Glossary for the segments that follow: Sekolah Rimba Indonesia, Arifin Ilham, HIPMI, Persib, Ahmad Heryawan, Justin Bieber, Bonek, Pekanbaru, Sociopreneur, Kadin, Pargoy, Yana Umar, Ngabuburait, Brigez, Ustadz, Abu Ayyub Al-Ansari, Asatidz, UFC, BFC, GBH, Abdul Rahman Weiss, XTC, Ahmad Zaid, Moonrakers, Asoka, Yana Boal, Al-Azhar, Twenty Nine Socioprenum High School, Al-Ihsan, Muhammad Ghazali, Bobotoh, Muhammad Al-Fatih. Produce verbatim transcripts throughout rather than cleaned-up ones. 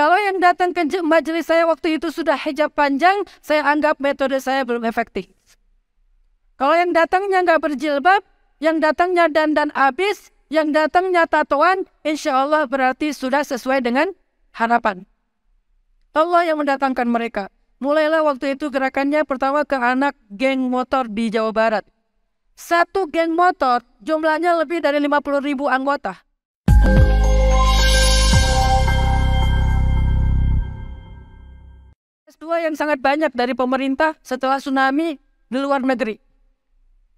Kalau yang datang ke majelis saya waktu itu sudah hijab panjang, saya anggap metode saya belum efektif. Kalau yang datangnya nggak berjilbab, yang datangnya dandan abis, yang datangnya tatoan, insya Allah berarti sudah sesuai dengan harapan. Allah yang mendatangkan mereka. Mulailah waktu itu gerakannya pertama ke anak geng motor di Jawa Barat. Satu geng motor jumlahnya lebih dari lima puluh ribu anggota. Dua yang sangat banyak dari pemerintah setelah tsunami di luar negeri.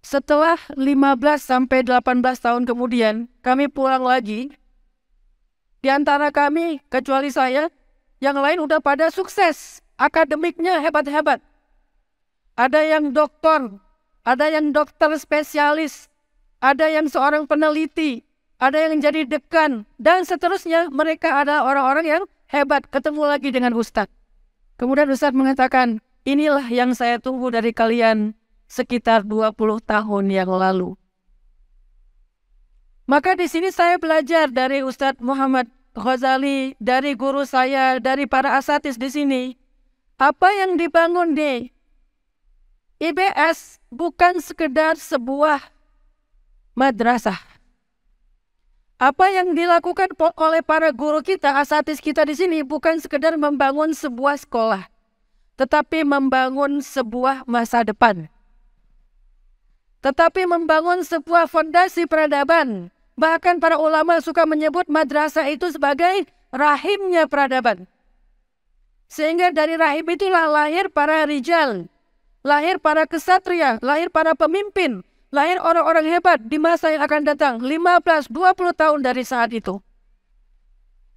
Setelah lima belas sampai delapan belas tahun kemudian, kami pulang lagi. Di antara kami, kecuali saya, yang lain udah pada sukses. Akademiknya hebat-hebat. Ada yang doktor, ada yang dokter spesialis, ada yang seorang peneliti, ada yang jadi dekan, dan seterusnya. Mereka ada orang-orang yang hebat. Ketemu lagi dengan Ustadz. Kemudian Ustadz mengatakan, inilah yang saya tunggu dari kalian sekitar dua puluh tahun yang lalu. Maka di sini saya belajar dari Ustadz Muhammad Ghazali, dari guru saya, dari para asatis di sini. Apa yang dibangun di I B S bukan sekedar sebuah madrasah. Apa yang dilakukan oleh para guru kita, asatis kita di sini bukan sekedar membangun sebuah sekolah, tetapi membangun sebuah masa depan. Tetapi membangun sebuah fondasi peradaban. Bahkan para ulama suka menyebut madrasah itu sebagai rahimnya peradaban. Sehingga dari rahim itulah lahir para rijal, lahir para kesatria, lahir para pemimpin. Lahir orang-orang hebat di masa yang akan datang, lima belas sampai dua puluh tahun dari saat itu.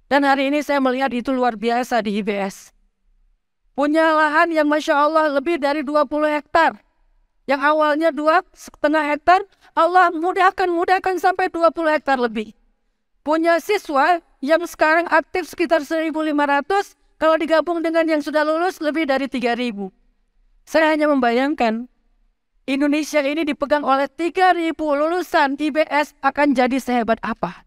Dan hari ini saya melihat itu luar biasa di I B S. Punya lahan yang Masya Allah lebih dari dua puluh hektar. Yang awalnya dua koma lima hektar, Allah mudahkan-mudahkan sampai dua puluh hektar lebih. Punya siswa yang sekarang aktif sekitar seribu lima ratus, kalau digabung dengan yang sudah lulus lebih dari tiga ribu. Saya hanya membayangkan, Indonesia ini dipegang oleh tiga ribu lulusan I B S akan jadi sehebat apa?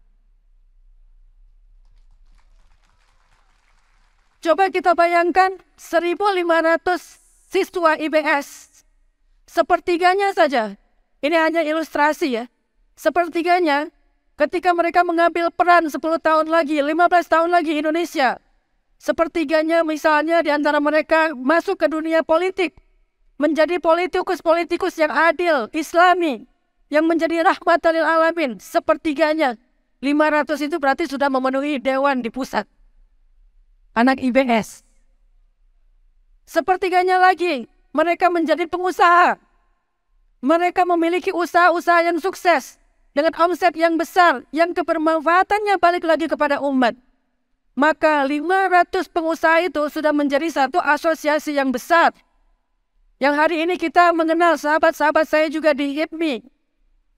Coba kita bayangkan seribu lima ratus siswa I B S. Sepertiganya saja, ini hanya ilustrasi ya. Sepertiganya ketika mereka mengambil peran sepuluh tahun lagi, lima belas tahun lagi Indonesia. Sepertiganya misalnya di antara mereka masuk ke dunia politik. Menjadi politikus-politikus yang adil, islami, yang menjadi rahmatan lil alamin. Sepertiganya, lima ratus itu berarti sudah memenuhi dewan di pusat. Anak I B S. Sepertiganya lagi, mereka menjadi pengusaha. Mereka memiliki usaha-usaha yang sukses, dengan omset yang besar, yang kebermanfaatannya balik lagi kepada umat. Maka lima ratus pengusaha itu sudah menjadi satu asosiasi yang besar. Yang hari ini kita mengenal sahabat-sahabat saya juga di H I P M I.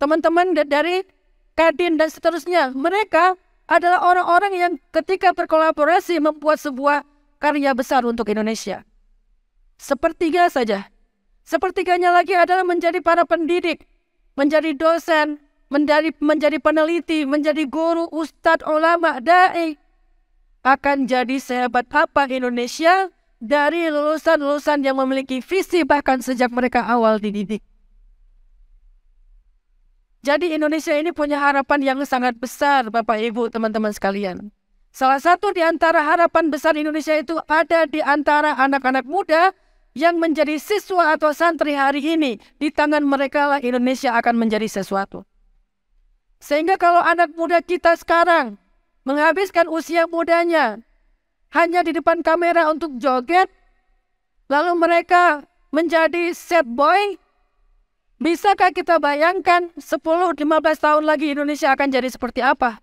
Teman-teman dari Kadin dan seterusnya. Mereka adalah orang-orang yang ketika berkolaborasi membuat sebuah karya besar untuk Indonesia. Sepertiga saja. Sepertiganya lagi adalah menjadi para pendidik. Menjadi dosen, menjadi, menjadi peneliti, menjadi guru, ustadz, ulama, da'i. Akan jadi sehebat apa Indonesia? Dari lulusan-lulusan yang memiliki visi bahkan sejak mereka awal dididik. Jadi Indonesia ini punya harapan yang sangat besar, Bapak Ibu, teman-teman sekalian. Salah satu di antara harapan besar Indonesia itu ada di antara anak-anak muda yang menjadi siswa atau santri hari ini. Di tangan mereka lah Indonesia akan menjadi sesuatu. Sehingga kalau anak muda kita sekarang menghabiskan usia mudanya hanya di depan kamera untuk joget, lalu mereka menjadi sad boy. Bisakah kita bayangkan sepuluh sampai lima belas tahun lagi Indonesia akan jadi seperti apa?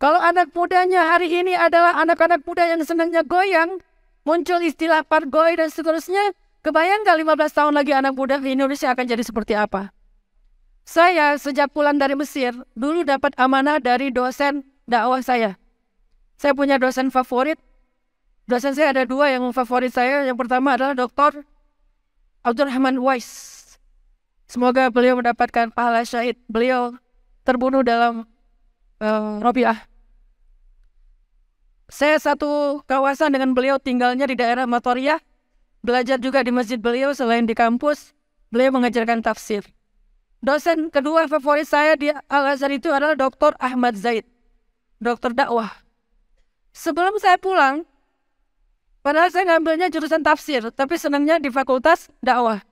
Kalau anak mudanya hari ini adalah anak-anak muda yang senangnya goyang, muncul istilah pargoy dan seterusnya, kebayang gak lima belas tahun lagi anak muda di Indonesia akan jadi seperti apa? Saya sejak pulang dari Mesir, dulu dapat amanah dari dosen dakwah saya. Saya punya dosen favorit. Dosen saya ada dua yang favorit saya. Yang pertama adalah Doktor Abdul Rahman Weiss. Semoga beliau mendapatkan pahala syahid. Beliau terbunuh dalam uh, Robiah. Saya satu kawasan dengan beliau, tinggalnya di daerah Matoriyah, belajar juga di masjid beliau selain di kampus, beliau mengajarkan tafsir. Dosen kedua favorit saya di Al-Azhar itu adalah Doktor Ahmad Zaid, dokter dakwah. Sebelum saya pulang, padahal saya ngambilnya jurusan tafsir, tapi senangnya di fakultas dakwah.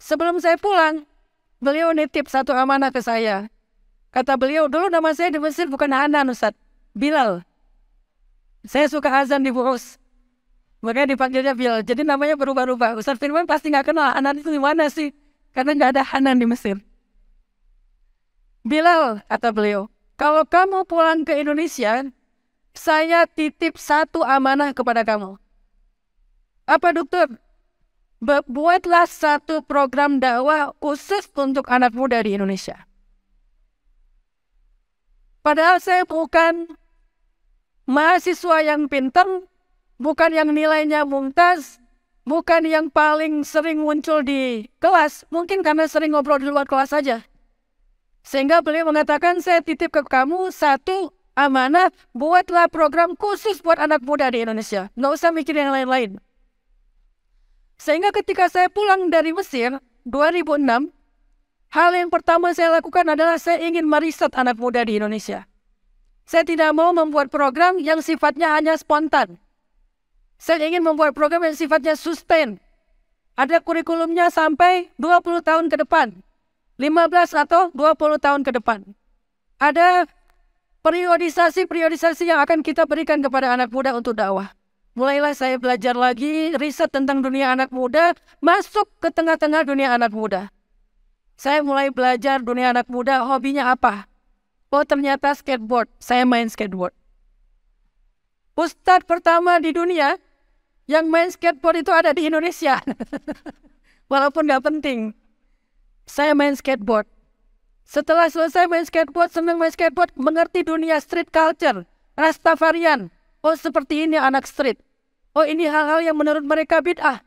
Sebelum saya pulang, beliau nitip satu amanah ke saya. Kata beliau, dulu nama saya di Mesir bukan Hanan, Ustaz, Bilal. Saya suka azan di Bu'us, makanya dipanggilnya Bilal. Jadi namanya berubah-ubah. Ustaz Firman pasti nggak kenal Hanan itu di mana sih, karena nggak ada Hanan di Mesir. Bilal, kata beliau, kalau kamu pulang ke Indonesia, saya titip satu amanah kepada kamu. Apa, dokter? Buatlah satu program dakwah khusus untuk anak muda di Indonesia. Padahal saya bukan mahasiswa yang pintar, bukan yang nilainya mumtaz, bukan yang paling sering muncul di kelas, mungkin karena sering ngobrol di luar kelas saja. Sehingga beliau mengatakan, saya titip ke kamu satu amanah, buatlah program khusus buat anak muda di Indonesia. Nggak usah mikir yang lain-lain. Sehingga ketika saya pulang dari Mesir dua ribu enam, hal yang pertama saya lakukan adalah saya ingin meriset anak muda di Indonesia. Saya tidak mau membuat program yang sifatnya hanya spontan. Saya ingin membuat program yang sifatnya sustain. Ada kurikulumnya sampai dua puluh tahun ke depan, lima belas atau dua puluh tahun ke depan. Ada periodisasi-periodisasi yang akan kita berikan kepada anak muda untuk dakwah. Mulailah saya belajar lagi, riset tentang dunia anak muda, masuk ke tengah-tengah dunia anak muda. Saya mulai belajar dunia anak muda, hobinya apa? Oh, ternyata skateboard, saya main skateboard. Ustadz pertama di dunia yang main skateboard itu ada di Indonesia. Walaupun nggak penting, saya main skateboard. Setelah selesai main skateboard, senang main skateboard, mengerti dunia street culture, Rastafarian. Oh, seperti ini anak street. Oh, ini hal-hal yang menurut mereka bid'ah.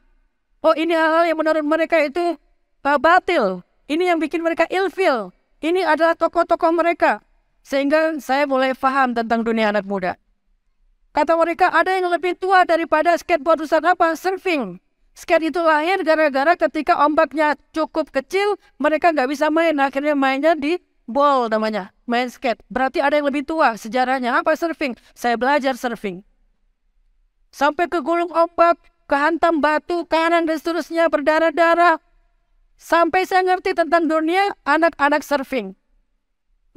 Oh, ini hal-hal yang menurut mereka itu batil. Ini yang bikin mereka ilfil. Ini adalah tokoh-tokoh mereka. Sehingga saya mulai paham tentang dunia anak muda. Kata mereka, ada yang lebih tua daripada skateboard, Ustaz. Apa? Surfing. Skate itu lahir gara-gara ketika ombaknya cukup kecil, mereka nggak bisa main. Akhirnya mainnya di ball namanya, main skate. Berarti ada yang lebih tua sejarahnya. Apa? Surfing. Saya belajar surfing. Sampai ke gulung ombak, kehantam batu, kanan dan seterusnya, berdarah-darah. Sampai saya ngerti tentang dunia anak-anak surfing.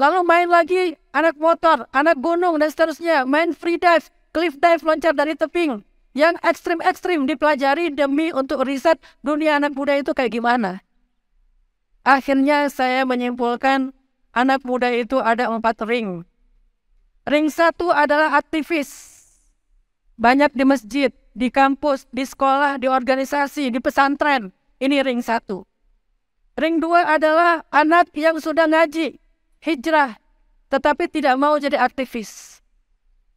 Lalu main lagi anak motor, anak gunung dan seterusnya. Main free dive, cliff dive, loncat dari tebing. Yang ekstrim-ekstrim dipelajari demi untuk riset dunia anak muda itu kayak gimana. Akhirnya saya menyimpulkan anak muda itu ada empat ring. Ring satu adalah aktivis. Banyak di masjid, di kampus, di sekolah, di organisasi, di pesantren. Ini ring satu. Ring dua adalah anak yang sudah ngaji, hijrah, tetapi tidak mau jadi aktivis.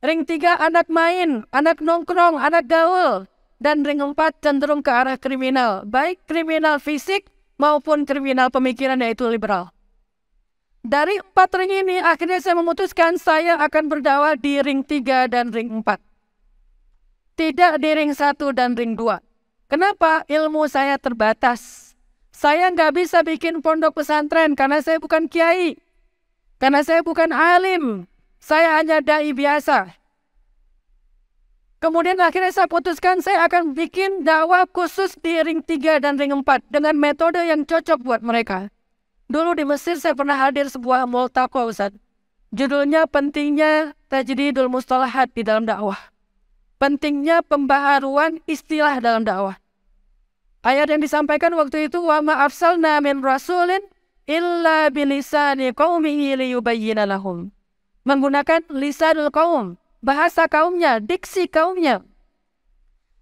Ring tiga anak main, anak nongkrong, anak gaul. Dan ring empat cenderung ke arah kriminal. Baik kriminal fisik maupun kriminal pemikiran, yaitu liberal. Dari empat ring ini akhirnya saya memutuskan saya akan berdakwah di ring tiga dan ring empat. Tidak di ring satu dan ring dua. Kenapa? Ilmu saya terbatas. Saya nggak bisa bikin pondok pesantren karena saya bukan kiai. Karena saya bukan alim. Saya hanya dai biasa. Kemudian akhirnya saya putuskan saya akan bikin dakwah khusus di ring tiga dan ring empat dengan metode yang cocok buat mereka. Dulu di Mesir saya pernah hadir sebuah multaqo, Ustaz. Judulnya pentingnya tajdidul mustalahat di dalam dakwah. Pentingnya pembaharuan istilah dalam dakwah. Ayat yang disampaikan waktu itu, wa ma arsalna min rasulin illa bilisani qaumihi liyubayyana lahum. Menggunakan lisanul qaum, bahasa kaumnya, diksi kaumnya.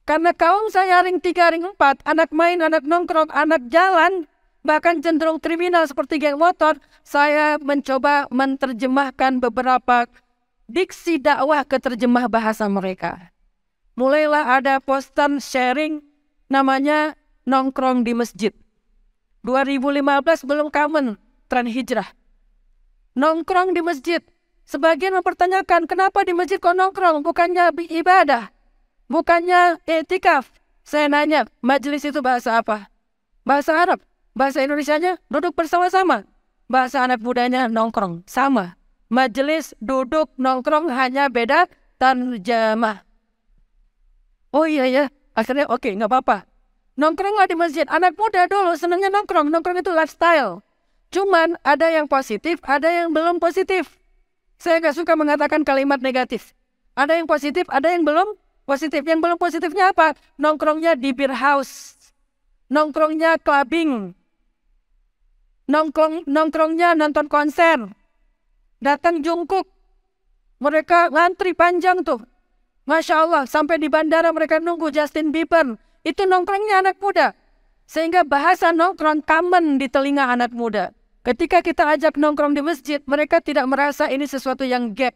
Karena kaum saya ring tiga, ring empat, anak main, anak nongkrong, anak jalan, bahkan cenderung kriminal seperti geng motor, saya mencoba menerjemahkan beberapa diksi dakwah ke terjemah bahasa mereka. Mulailah ada poster sharing namanya nongkrong di masjid. dua ribu lima belas belum common, tren hijrah. Nongkrong di masjid. Sebagian mempertanyakan kenapa di masjid kok nongkrong, bukannya ibadah, bukannya etikaf. Saya nanya, majelis itu bahasa apa? Bahasa Arab. Bahasa Indonesianya duduk bersama-sama. Bahasa anak mudanya nongkrong, sama. Majelis duduk nongkrong hanya beda tarjamah. Oh iya ya, akhirnya oke, okay, nggak apa-apa. Nongkronglah di masjid. Anak muda dulu senangnya nongkrong. Nongkrong itu lifestyle. Cuman ada yang positif, ada yang belum positif. Saya nggak suka mengatakan kalimat negatif. Ada yang positif, ada yang belum positif. Yang belum positifnya apa? Nongkrongnya di beer house. Nongkrongnya clubbing. Nongkrong, nongkrongnya nonton konser. Datang jungkuk. Mereka ngantri panjang tuh. Masya Allah, sampai di bandara mereka nunggu Justin Bieber. Itu nongkrongnya anak muda. Sehingga bahasa nongkrong common di telinga anak muda. Ketika kita ajak nongkrong di masjid, mereka tidak merasa ini sesuatu yang gap.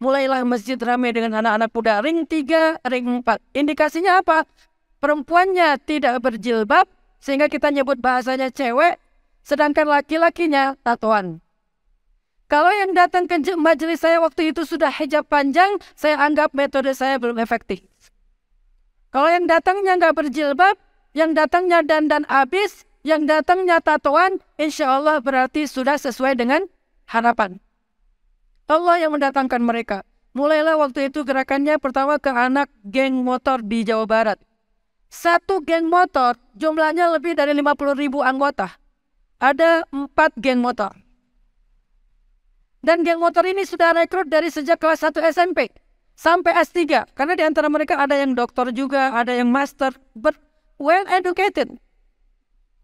Mulailah masjid ramai dengan anak-anak muda. Ring tiga, ring empat. Indikasinya apa? Perempuannya tidak berjilbab, sehingga kita nyebut bahasanya cewek, sedangkan laki-lakinya tatoan. Kalau yang datang ke majelis saya waktu itu sudah hijab panjang, saya anggap metode saya belum efektif. Kalau yang datangnya nggak berjilbab, yang datangnya dandan abis, yang datangnya tatoan, insya Allah berarti sudah sesuai dengan harapan. Allah yang mendatangkan mereka. Mulailah waktu itu gerakannya pertama ke anak geng motor di Jawa Barat. Satu geng motor jumlahnya lebih dari lima puluh ribu anggota. Ada empat geng motor. Dan geng motor ini sudah rekrut dari sejak kelas satu S M P sampai S tiga. Karena di antara mereka ada yang doktor juga, ada yang master, but well educated.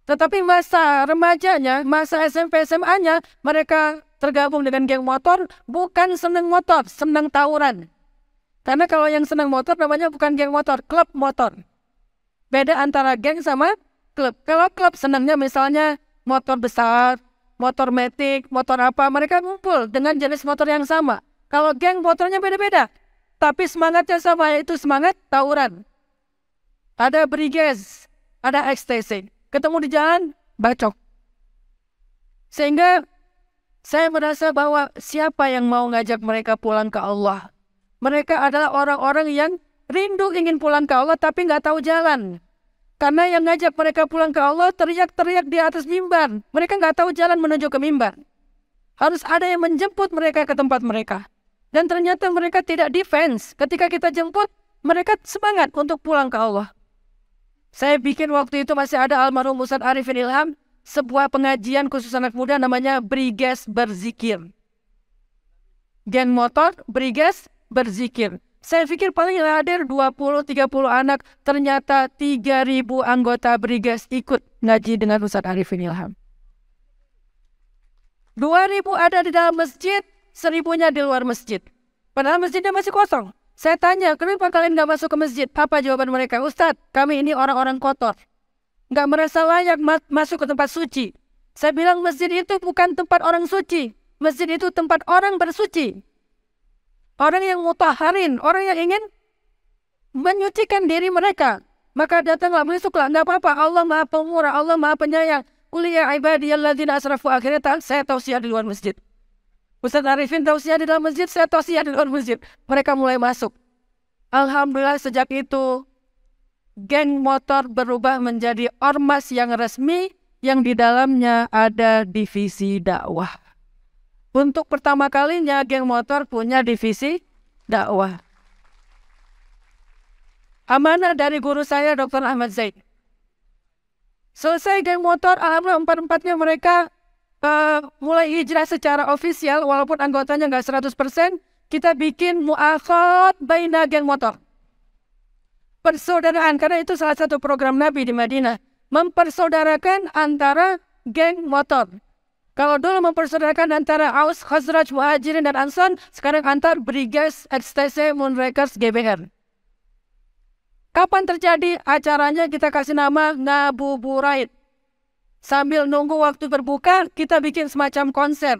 Tetapi masa remajanya, masa S M P S M A-nya, mereka tergabung dengan geng motor, bukan senang motor, senang tawuran. Karena kalau yang senang motor namanya bukan geng motor, klub motor. Beda antara geng sama klub. Kalau klub senangnya misalnya motor besar, motor metik, motor apa, mereka ngumpul dengan jenis motor yang sama. Kalau geng motornya beda-beda, tapi semangatnya sama, yaitu semangat tawuran. Ada Brigez, ada X T C. Ketemu di jalan, bacok. Sehingga saya merasa bahwa siapa yang mau ngajak mereka pulang ke Allah? Mereka adalah orang-orang yang rindu ingin pulang ke Allah tapi nggak tahu jalan. Karena yang ngajak mereka pulang ke Allah teriak-teriak di atas mimbar. Mereka nggak tahu jalan menuju ke mimbar. Harus ada yang menjemput mereka ke tempat mereka. Dan ternyata mereka tidak defense. Ketika kita jemput, mereka semangat untuk pulang ke Allah. Saya bikin waktu itu masih ada almarhum Ustaz Arifin Ilham, sebuah pengajian khusus anak muda namanya Brigez Berzikir. Gen motor, Brigez Berzikir. Saya pikir paling hadir dua puluh sampai tiga puluh anak, ternyata tiga ribu anggota Brigez ikut ngaji dengan Ustaz Arifin Ilham. dua ribu ada di dalam masjid, seribunya di luar masjid. Padahal masjidnya masih kosong. Saya tanya, kenapa kalian nggak masuk ke masjid? Apa jawaban mereka? Ustadz, kami ini orang-orang kotor. Nggak merasa layak ma masuk ke tempat suci. Saya bilang masjid itu bukan tempat orang suci. Masjid itu tempat orang bersuci. Orang yang mutahharin, orang yang ingin menyucikan diri mereka. Maka datanglah, masuklah, nggak apa-apa. Allah maha pemurah, Allah maha penyayang. Qul ya ibadiyalladzina asrafu, akhirnya saya tausiah di luar masjid. Ustaz Arifin tausiah di dalam masjid, saya tausiah di luar masjid. Mereka mulai masuk. Alhamdulillah sejak itu, geng motor berubah menjadi ormas yang resmi, yang di dalamnya ada divisi dakwah. Untuk pertama kalinya, geng motor punya divisi dakwah. Amanah dari guru saya, Doktor Ahmad Zaid. Selesai geng motor, alhamdulillah empat-empatnya mereka Uh, mulai hijrah secara ofisial, walaupun anggotanya nggak seratus persen, kita bikin mu'akhad baina geng motor. Persaudaraan, karena itu salah satu program Nabi di Madinah. Mempersaudarakan antara geng motor. Kalau dulu mempersaudarakan antara Aus, Khazraj, Muhajirin, dan Ansan, sekarang antar Brigez, X T C, Moonrakers, G B H. Kapan terjadi acaranya, kita kasih nama Ngabuburait. Sambil nunggu waktu berbuka, kita bikin semacam konser.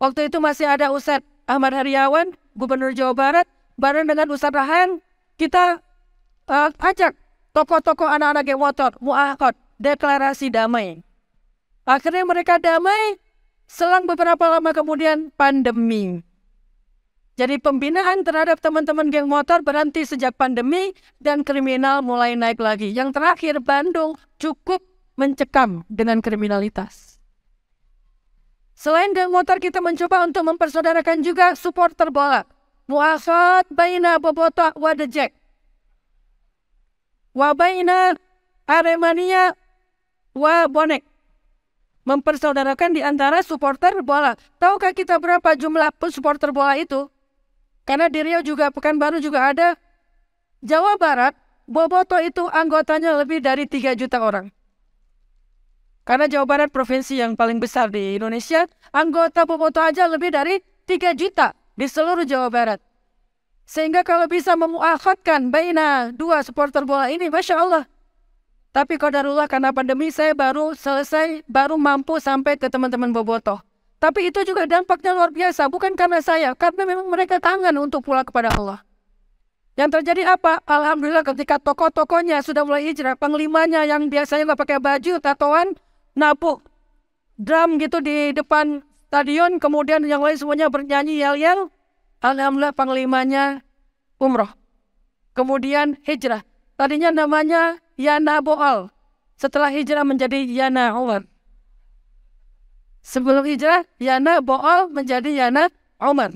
Waktu itu masih ada Ustaz Ahmad Heryawan, Gubernur Jawa Barat, bareng dengan Ustaz Rahman, kita uh, ajak tokoh-tokoh anak-anak geng motor, mu'akhad, deklarasi damai. Akhirnya mereka damai, selang beberapa lama kemudian pandemi. Jadi pembinaan terhadap teman-teman geng motor berhenti sejak pandemi dan kriminal mulai naik lagi. Yang terakhir, Bandung cukup mencekam dengan kriminalitas. Selain geng motor, kita mencoba untuk mempersaudarakan juga supporter bola. Muasad baina Bobotoh wa The Jack, wa baina Aremania wa Bonek. Mempersaudarakan di antara supporter bola. Tahukah kita berapa jumlah supporter bola itu? Karena di Riau juga, Pekanbaru juga ada. Jawa Barat, Bobotoh itu anggotanya lebih dari tiga juta orang. Karena Jawa Barat provinsi yang paling besar di Indonesia, anggota Bobotoh aja lebih dari tiga juta di seluruh Jawa Barat. Sehingga kalau bisa memuakhatkan baina dua supporter bola ini, Masya Allah. Tapi qadarullah karena pandemi saya baru selesai, baru mampu sampai ke teman-teman Bobotoh. Tapi itu juga dampaknya luar biasa, bukan karena saya, karena memang mereka tangan untuk pulang kepada Allah. Yang terjadi apa? Alhamdulillah ketika tokoh-tokohnya sudah mulai hijrah, panglimanya yang biasanya nggak pakai baju, tatoan, napuk, drum gitu di depan stadion, kemudian yang lain semuanya bernyanyi yel-yel. Alhamdulillah panglimanya umroh. Kemudian hijrah. Tadinya namanya Yana Boal. Setelah hijrah menjadi Yana Umar. Sebelum hijrah, Yana Boal menjadi Yana Umar.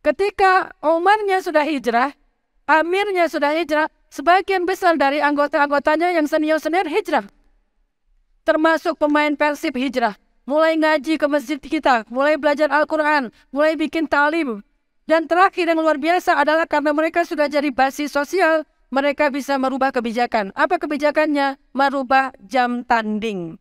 Ketika Umarnya sudah hijrah, Amirnya sudah hijrah, sebagian besar dari anggota-anggotanya yang senior-senior hijrah. Termasuk pemain Persib hijrah. Mulai ngaji ke masjid kita, mulai belajar Al-Quran, mulai bikin talim. Dan terakhir yang luar biasa adalah karena mereka sudah jadi basis sosial, mereka bisa merubah kebijakan. Apa kebijakannya? Merubah jam tanding.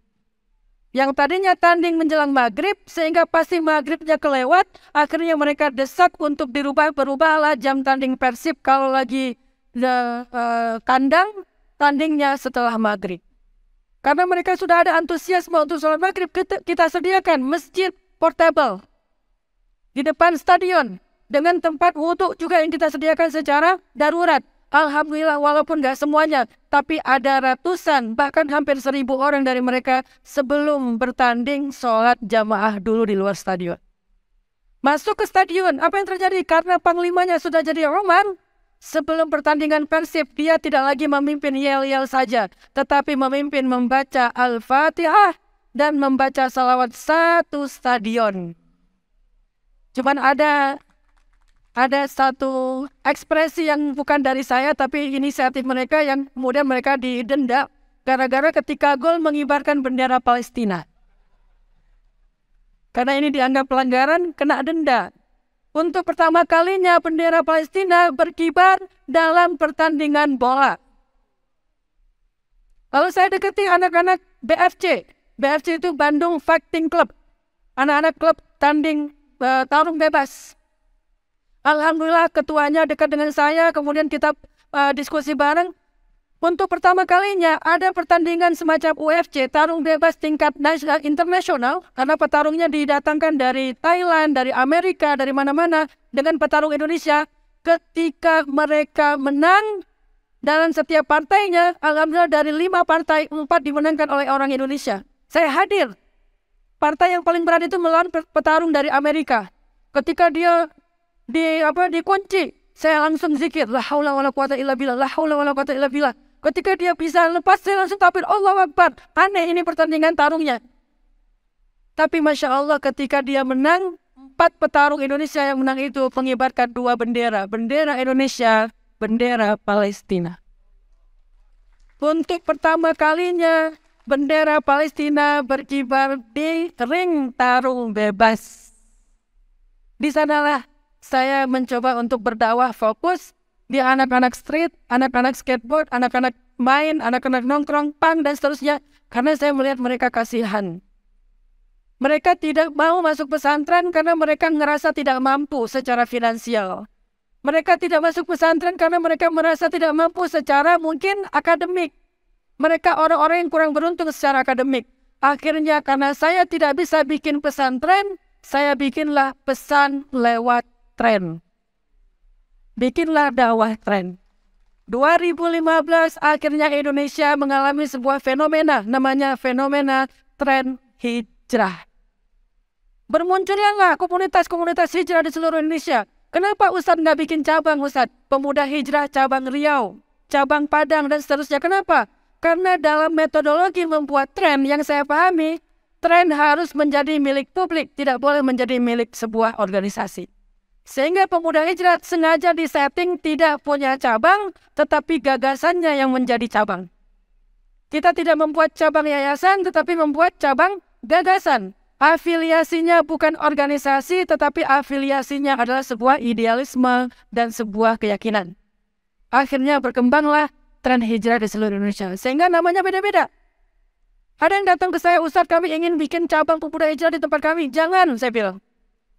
Yang tadinya tanding menjelang maghrib, sehingga pasti maghribnya kelewat, akhirnya mereka desak untuk dirubah, berubahlah jam tanding Persib kalau lagi uh, uh, kandang, tandingnya setelah maghrib. Karena mereka sudah ada antusiasme untuk sholat maghrib, kita, kita sediakan masjid portable di depan stadion, dengan tempat wudhu juga yang kita sediakan secara darurat. Alhamdulillah walaupun gak semuanya, tapi ada ratusan bahkan hampir seribu orang dari mereka sebelum bertanding sholat jamaah dulu di luar stadion. Masuk ke stadion, apa yang terjadi? Karena panglimanya sudah jadi Umar, sebelum pertandingan Persib dia tidak lagi memimpin yel-yel saja, tetapi memimpin membaca Al-Fatihah dan membaca salawat satu stadion. Cuman ada Ada satu ekspresi yang bukan dari saya, tapi inisiatif mereka yang kemudian mereka didenda gara-gara ketika gol mengibarkan bendera Palestina. Karena ini dianggap pelanggaran, kena denda. Untuk pertama kalinya bendera Palestina berkibar dalam pertandingan bola. Lalu saya deketi anak-anak B F C. B F C itu Bandung Fighting Club. Anak-anak klub tanding uh, tarung bebas. Alhamdulillah ketuanya dekat dengan saya, kemudian kita uh, diskusi bareng. Untuk pertama kalinya ada pertandingan semacam U F C, tarung bebas tingkat nasional internasional, karena petarungnya didatangkan dari Thailand, dari Amerika, dari mana-mana, dengan petarung Indonesia. Ketika mereka menang dalam setiap partainya, alhamdulillah dari lima partai, empat dimenangkan oleh orang Indonesia. Saya hadir. Partai yang paling berat itu melawan petarung dari Amerika. Ketika dia di apa dikunci, saya langsung zikir la haula wala quwata illa billah, la haula wala quwata illa billah. Ketika dia bisa lepas, saya langsung takbir Allahu Akbar. Aneh ini pertandingan tarungnya, tapi Masya Allah ketika dia menang, empat petarung Indonesia yang menang itu mengibarkan dua bendera, bendera Indonesia, bendera Palestina. Untuk pertama kalinya bendera Palestina berkibar di ring tarung bebas. Di sanalah saya mencoba untuk berdakwah fokus di anak-anak street, anak-anak skateboard, anak-anak main, anak-anak nongkrong, pang, dan seterusnya. Karena saya melihat mereka kasihan. Mereka tidak mau masuk pesantren karena mereka ngerasa tidak mampu secara finansial. Mereka tidak masuk pesantren karena mereka merasa tidak mampu secara mungkin akademik. Mereka orang-orang yang kurang beruntung secara akademik. Akhirnya karena saya tidak bisa bikin pesantren, saya bikinlah pesan lewat tren. Bikinlah dakwah tren. dua ribu lima belas akhirnya Indonesia mengalami sebuah fenomena namanya fenomena tren hijrah. Bermunculnya komunitas-komunitas hijrah di seluruh Indonesia. Kenapa Ustadz nggak bikin cabang, Ustadz? Pemuda hijrah cabang Riau, cabang Padang, dan seterusnya. Kenapa? Karena dalam metodologi membuat tren yang saya pahami, tren harus menjadi milik publik, tidak boleh menjadi milik sebuah organisasi. Sehingga pemuda hijrah sengaja disetting tidak punya cabang, tetapi gagasannya yang menjadi cabang. Kita tidak membuat cabang yayasan, tetapi membuat cabang gagasan. Afiliasinya bukan organisasi, tetapi afiliasinya adalah sebuah idealisme dan sebuah keyakinan. Akhirnya berkembanglah tren hijrah di seluruh Indonesia, sehingga namanya beda-beda. Ada yang datang ke saya, Ustadz kami ingin bikin cabang pemuda hijrah di tempat kami. Jangan, saya bilang.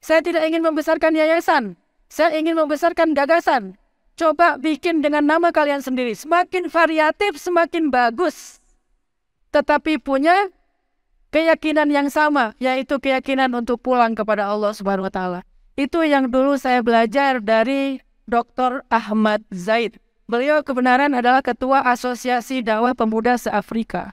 Saya tidak ingin membesarkan yayasan. Saya ingin membesarkan gagasan. Coba bikin dengan nama kalian sendiri. Semakin variatif, semakin bagus. Tetapi punya keyakinan yang sama, yaitu keyakinan untuk pulang kepada Allah Subhanahu wa Ta'ala. Itu yang dulu saya belajar dari doktor Ahmad Zaid. Beliau kebenaran adalah ketua Asosiasi Dakwah Pemuda Se-Afrika.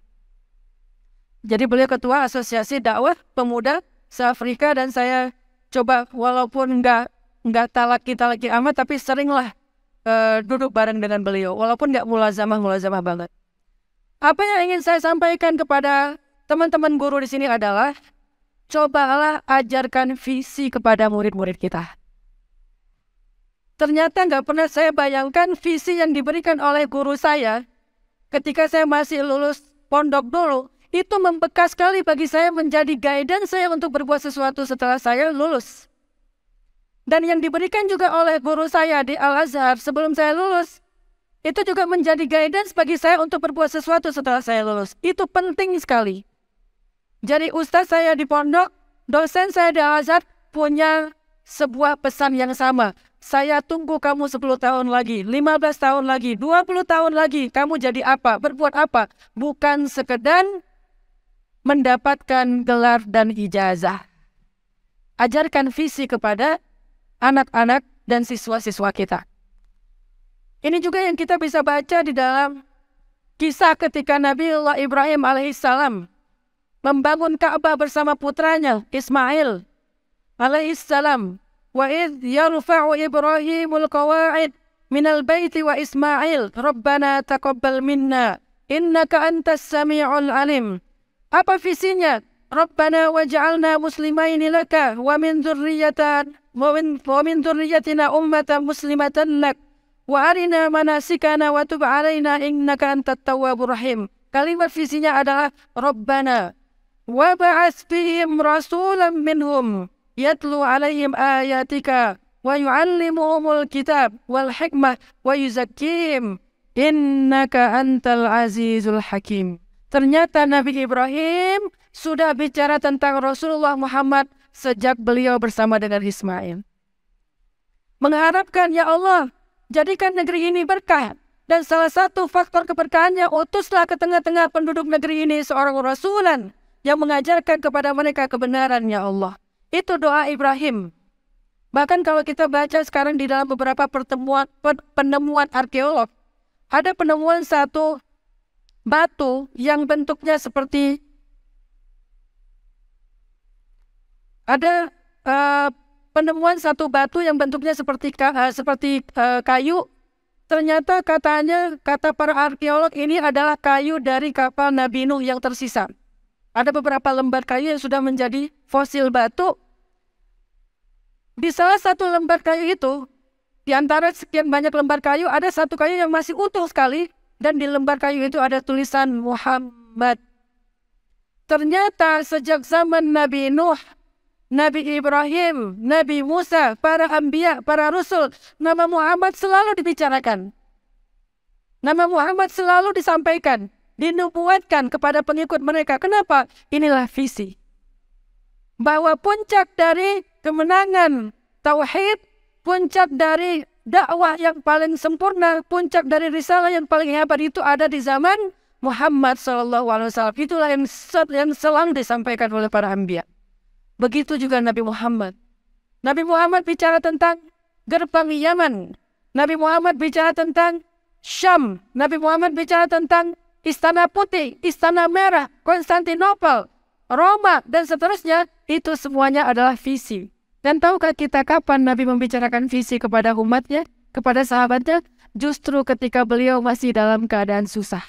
Jadi beliau ketua Asosiasi Dakwah Pemuda Se-Afrika, dan saya coba walaupun nggak nggak talaki-talaki amat, tapi seringlah uh, duduk bareng dengan beliau, walaupun nggak mulazamah-mulazamah banget. Apa yang ingin saya sampaikan kepada teman-teman guru di sini adalah cobalah ajarkan visi kepada murid-murid kita. Ternyata nggak pernah saya bayangkan visi yang diberikan oleh guru saya ketika saya masih lulus pondok dulu, itu membekas sekali bagi saya, menjadi guidance saya untuk berbuat sesuatu setelah saya lulus. Dan yang diberikan juga oleh guru saya di Al-Azhar sebelum saya lulus, itu juga menjadi guidance bagi saya untuk berbuat sesuatu setelah saya lulus. Itu penting sekali. Jadi ustaz saya di pondok, dosen saya di Al-Azhar punya sebuah pesan yang sama. Saya tunggu kamu sepuluh tahun lagi, lima belas tahun lagi, dua puluh tahun lagi. Kamu jadi apa? Berbuat apa? Bukan sekedar mendapatkan gelar dan ijazah. Ajarkan visi kepada anak-anak dan siswa-siswa kita. Ini juga yang kita bisa baca di dalam kisah ketika Nabi Allah Ibrahim alaihissalam membangun Ka'bah bersama putranya Ismail alaihissalam. Wa idh yarfa'u Ibrahimul qawa'id minal baiti wa Ismail Rabbana taqabbal minna innaka antas sami'ul alim. Apa visinya? Rabbana waj'alna muslimaini laka wa min dzurriyyatan wa min dzurriyyatina ummatan muslimatan lak wa arina manasikana wa tub alaina innaka antat tawwabur rahim. Kalimat visinya adalah Rabbana wa ba'ats fihim rasulan minhum yatlu alaihim ayatika wa yu'allimuhumul kitab wal hikmah wa yuzakkihim innaka antal azizul hakim. Ternyata Nabi Ibrahim sudah bicara tentang Rasulullah Muhammad sejak beliau bersama dengan Ismail, mengharapkan, ya Allah, jadikan negeri ini berkah. Dan salah satu faktor keberkahannya, utuslah ke tengah-tengah penduduk negeri ini seorang rasulan yang mengajarkan kepada mereka kebenaran, ya Allah. Itu doa Ibrahim. Bahkan kalau kita baca sekarang di dalam beberapa pertemuan penemuan arkeolog, ada penemuan satu batu yang bentuknya seperti ada uh, penemuan satu batu yang bentuknya seperti uh, seperti uh, kayu. Ternyata katanya, kata para arkeolog, ini adalah kayu dari kapal Nabi Nuh yang tersisa. Ada beberapa lembar kayu yang sudah menjadi fosil batu. Di salah satu lembar kayu itu, di antara sekian banyak lembar kayu, ada satu kayu yang masih utuh sekali, dan di lembar kayu itu ada tulisan Muhammad. Ternyata sejak zaman Nabi Nuh, Nabi Ibrahim, Nabi Musa, para anbiya, para rasul, nama Muhammad selalu dibicarakan. Nama Muhammad selalu disampaikan, dinubuatkan kepada pengikut mereka. Kenapa? Inilah visi. Bahwa puncak dari kemenangan tauhid, puncak dari dakwah yang paling sempurna, puncak dari risalah yang paling hebat itu ada di zaman Muhammad shallallahu alaihi wasallam. Itulah yang, yang selalu disampaikan oleh para anbiya. Begitu juga Nabi Muhammad. Nabi Muhammad bicara tentang gerbang Yaman. Nabi Muhammad bicara tentang Syam. Nabi Muhammad bicara tentang Istana Putih, Istana Merah, Konstantinopel. Roma, dan seterusnya, itu semuanya adalah visi. Dan tahukah kita kapan Nabi membicarakan visi kepada umatnya, kepada sahabatnya? Justru ketika beliau masih dalam keadaan susah.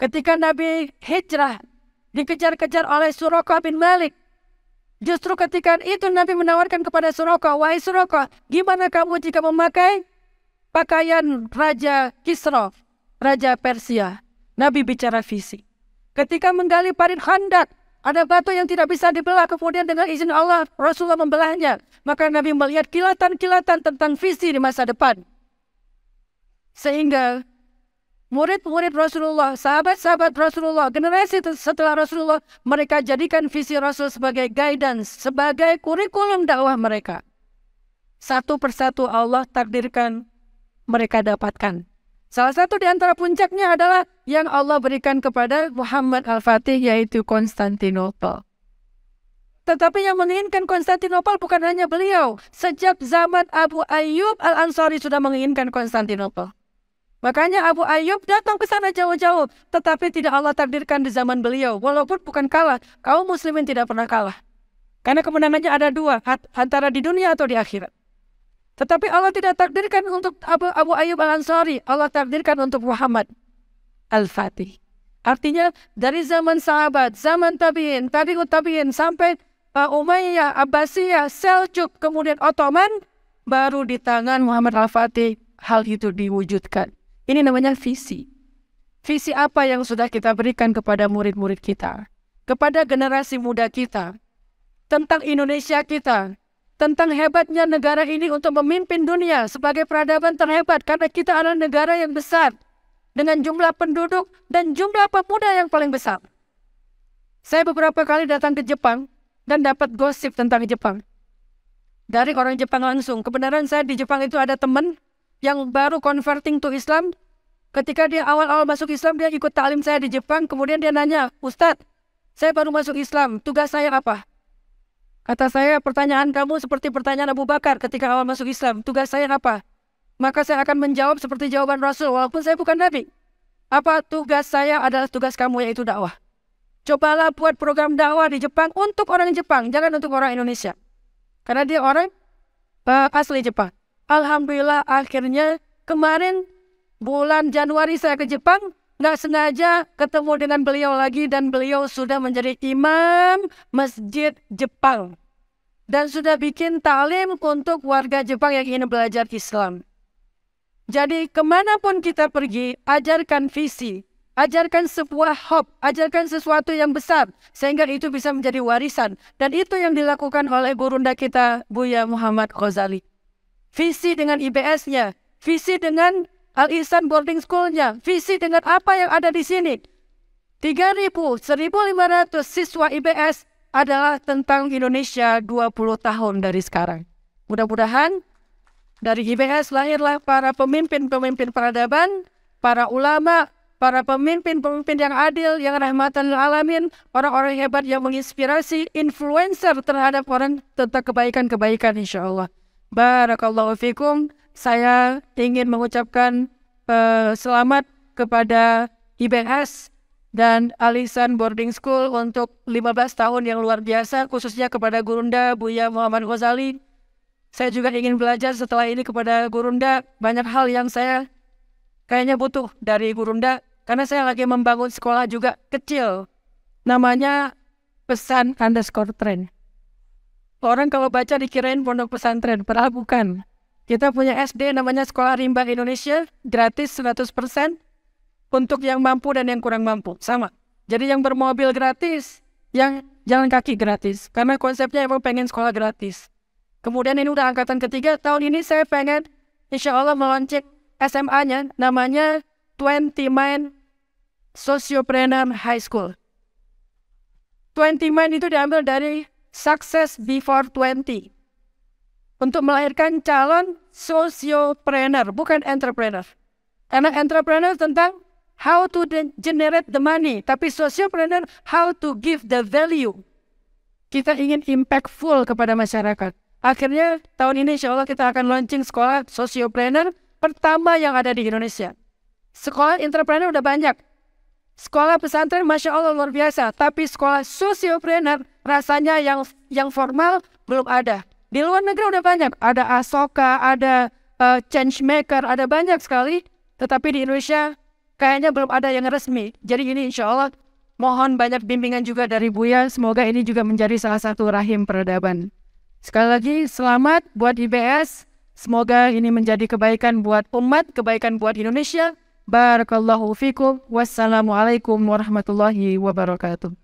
Ketika Nabi hijrah, dikejar-kejar oleh Suraqah bin Malik. Justru ketika itu Nabi menawarkan kepada Suraqah, "Wahai Suraqah, gimana kamu jika memakai pakaian Raja Kisra, Raja Persia?" Nabi bicara visi. Ketika menggali parit Khandak, ada batu yang tidak bisa dibelah, kemudian dengan izin Allah, Rasulullah membelahnya. Maka Nabi melihat kilatan-kilatan tentang visi di masa depan. Sehingga murid-murid Rasulullah, sahabat-sahabat Rasulullah, generasi setelah Rasulullah, mereka jadikan visi Rasul sebagai guidance, sebagai kurikulum dakwah mereka. Satu persatu Allah takdirkan, mereka dapatkan. Salah satu di antara puncaknya adalah yang Allah berikan kepada Muhammad Al-Fatih, yaitu Konstantinopel. Tetapi yang menginginkan Konstantinopel bukan hanya beliau. Sejak zaman Abu Ayyub Al-Ansari sudah menginginkan Konstantinopel. Makanya Abu Ayyub datang ke sana jauh-jauh. Tetapi tidak Allah takdirkan di zaman beliau. Walaupun bukan kalah, kaum muslimin tidak pernah kalah. Karena kemenangannya ada dua, antara di dunia atau di akhirat. Tetapi Allah tidak takdirkan untuk Abu, Abu Ayyub Al-Ansari. Allah takdirkan untuk Muhammad Al-Fatih. Artinya dari zaman sahabat, zaman tabi'in, tabi'ut tabi'in, sampai Umayyah, Abbasiyah, Seljuk, kemudian Ottoman. Baru di tangan Muhammad Al-Fatih hal itu diwujudkan. Ini namanya visi. Visi apa yang sudah kita berikan kepada murid-murid kita, kepada generasi muda kita, tentang Indonesia kita, tentang hebatnya negara ini untuk memimpin dunia sebagai peradaban terhebat, karena kita adalah negara yang besar dengan jumlah penduduk dan jumlah pemuda yang paling besar. Saya beberapa kali datang ke Jepang dan dapat gosip tentang Jepang dari orang Jepang langsung. Kebenaran saya di Jepang itu ada teman yang baru converting to Islam. Ketika dia awal-awal masuk Islam, dia ikut ta'lim saya di Jepang. Kemudian dia nanya, "Ustadz, saya baru masuk Islam, tugas saya apa?" Kata saya, "Pertanyaan kamu seperti pertanyaan Abu Bakar ketika awal masuk Islam. Tugas saya apa?" Maka saya akan menjawab seperti jawaban Rasul, walaupun saya bukan Nabi. Apa tugas saya adalah tugas kamu, yaitu dakwah. Cobalah buat program dakwah di Jepang untuk orang Jepang, jangan untuk orang Indonesia. Karena dia orang uh, asli Jepang. Alhamdulillah akhirnya kemarin bulan Januari saya ke Jepang. Nggak sengaja ketemu dengan beliau lagi, dan beliau sudah menjadi imam masjid Jepang. Dan sudah bikin ta'lim untuk warga Jepang yang ingin belajar Islam. Jadi kemanapun kita pergi, ajarkan visi. Ajarkan sebuah hope, ajarkan sesuatu yang besar. Sehingga itu bisa menjadi warisan. Dan itu yang dilakukan oleh gurunda kita, Buya Muhammad Ghazali. Visi dengan I B S-nya, visi dengan Al-Ihsan boarding school-nya, visi dengan apa yang ada di sini. tiga ribu, seribu lima ratus siswa I B S adalah tentang Indonesia dua puluh tahun dari sekarang. Mudah-mudahan dari I B S lahirlah para pemimpin-pemimpin peradaban, para ulama, para pemimpin-pemimpin yang adil, yang rahmatan lil alamin, orang-orang hebat yang menginspirasi, influencer terhadap orang tentang kebaikan-kebaikan, insya Allah. Barakallahu fikum. Saya ingin mengucapkan uh, selamat kepada I B S dan Al-Ihsan Boarding School untuk lima belas tahun yang luar biasa, khususnya kepada gurunda Buya Muhammad Ghazali. Saya juga ingin belajar setelah ini kepada gurunda. Banyak hal yang saya kayaknya butuh dari gurunda, karena saya lagi membangun sekolah juga kecil. Namanya Pesan Underscore Trend. Orang kalau baca dikirain pondok pesantren, padahal bukan. Kita punya S D namanya Sekolah Rimba Indonesia, gratis seratus persen untuk yang mampu dan yang kurang mampu, sama. Jadi yang bermobil gratis, yang jalan kaki gratis, karena konsepnya emang pengen sekolah gratis. Kemudian ini udah angkatan ketiga, tahun ini saya pengen insya Allah meluncurkan S M A-nya, namanya Twenty Nine Socioprenum High School. Twenty Nine itu diambil dari Success Before Twenty. Untuk melahirkan calon sociopreneur, bukan entrepreneur. Karena entrepreneur tentang how to generate the money, tapi sociopreneur how to give the value. Kita ingin impactful kepada masyarakat. Akhirnya tahun ini insya Allah kita akan launching sekolah sociopreneur pertama yang ada di Indonesia. Sekolah entrepreneur udah banyak. Sekolah pesantren Masya Allah luar biasa, tapi sekolah sosiopreneur rasanya yang yang formal belum ada. Di luar negeri udah banyak, ada Asoka, ada uh, Change Maker, ada banyak sekali. Tetapi di Indonesia kayaknya belum ada yang resmi. Jadi ini insya Allah mohon banyak bimbingan juga dari Buya. Semoga ini juga menjadi salah satu rahim peradaban. Sekali lagi selamat buat I B S. Semoga ini menjadi kebaikan buat umat, kebaikan buat Indonesia. Barakallahu fikum. Wassalamualaikum warahmatullahi wabarakatuh.